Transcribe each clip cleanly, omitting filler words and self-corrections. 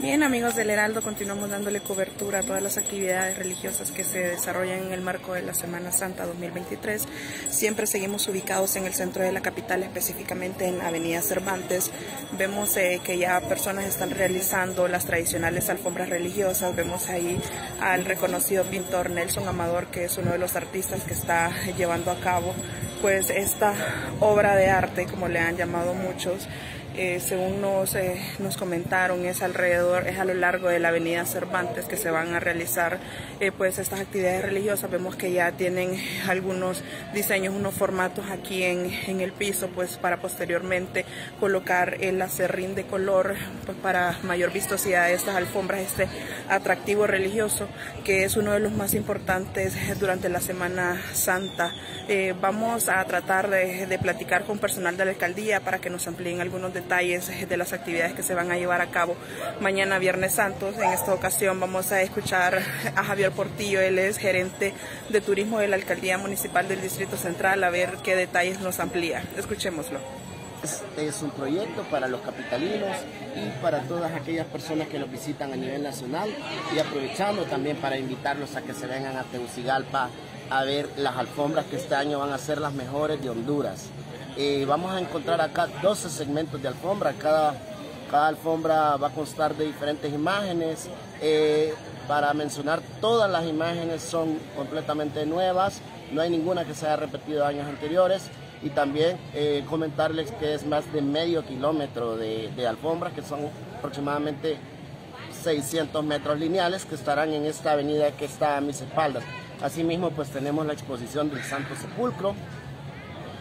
Bien, amigos del Heraldo, continuamos dándole cobertura a todas las actividades religiosas que se desarrollan en el marco de la Semana Santa 2023. Siempre seguimos ubicados en el centro de la capital, específicamente en Avenida Cervantes. Vemos que ya personas están realizando las tradicionales alfombras religiosas. Vemos ahí al reconocido pintor Nelson Amador, que es uno de los artistas que está llevando a cabo pues esta obra de arte, como le han llamado muchos. Según nos comentaron, es a lo largo de la Avenida Cervantes que se van a realizar pues estas actividades religiosas. Vemos que ya tienen algunos diseños, unos formatos aquí en el piso, pues para posteriormente colocar el acerrín de color, pues para mayor vistosidad de estas alfombras, este atractivo religioso que es uno de los más importantes durante la Semana Santa. Vamos a tratar de platicar con personal de la alcaldía para que nos amplíen algunos detalles de las actividades que se van a llevar a cabo mañana Viernes Santo. En esta ocasión vamos a escuchar a Javier Portillo, él es gerente de turismo de la Alcaldía Municipal del Distrito Central, a ver qué detalles nos amplía. Escuchémoslo. Este es un proyecto para los capitalinos y para todas aquellas personas que nos visitan a nivel nacional, y aprovechando también para invitarlos a que se vengan a Tegucigalpa a ver las alfombras que este año van a ser las mejores de Honduras. Vamos a encontrar acá 12 segmentos de alfombra. Cada alfombra va a constar de diferentes imágenes. Para mencionar, todas las imágenes son completamente nuevas, no hay ninguna que se haya repetido años anteriores, y también comentarles que es más de medio kilómetro de alfombras, que son aproximadamente 600 metros lineales, que estarán en esta avenida que está a mis espaldas. Asimismo, pues tenemos la exposición del Santo Sepulcro,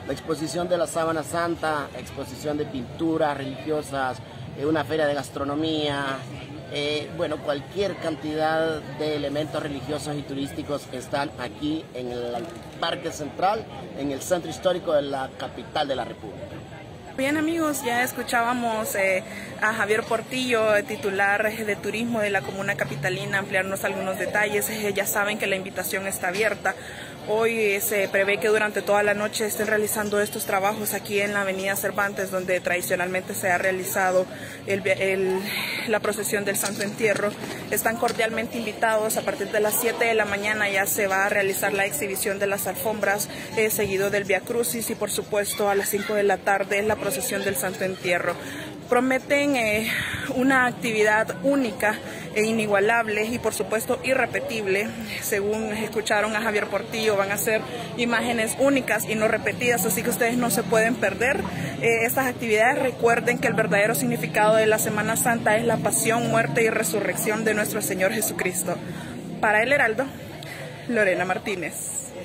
la exposición de la Sábana Santa, exposición de pinturas religiosas, una feria de gastronomía, bueno, cualquier cantidad de elementos religiosos y turísticos están aquí en el Parque Central, en el centro histórico de la capital de la República. Bien, amigos, ya escuchábamos a Javier Portillo, titular de turismo de la comuna capitalina, ampliarnos algunos detalles. Ya saben que la invitación está abierta. Hoy se prevé que durante toda la noche estén realizando estos trabajos aquí en la Avenida Cervantes, donde tradicionalmente se ha realizado la procesión del Santo Entierro. Están cordialmente invitados. A partir de las 7 de la mañana ya se va a realizar la exhibición de las alfombras, seguido del Vía Crucis, y por supuesto a las 5 de la tarde es la procesión del Santo Entierro. Prometen una actividad única e inigualable y por supuesto irrepetible. Según escucharon a Javier Portillo, van a ser imágenes únicas y no repetidas, así que ustedes no se pueden perder estas actividades. Recuerden que el verdadero significado de la Semana Santa es la pasión, muerte y resurrección de nuestro Señor Jesucristo. Para el Heraldo, Lorena Martínez.